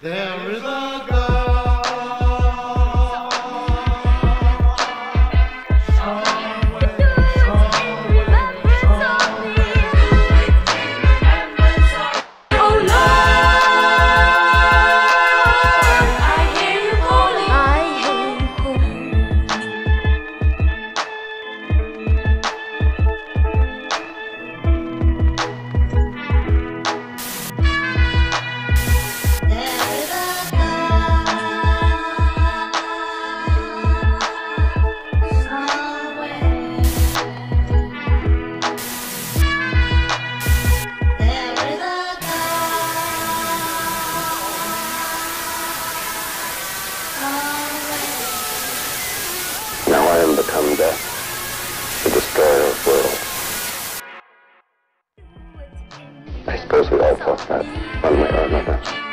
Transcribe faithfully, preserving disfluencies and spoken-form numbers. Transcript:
There is a God somewhere, somewhere, somewhere. Oh Lord, I hear you calling. I hear you calling. There is a God. Now I am become death, the destroyer of worlds. I suppose we all fought that one way or another.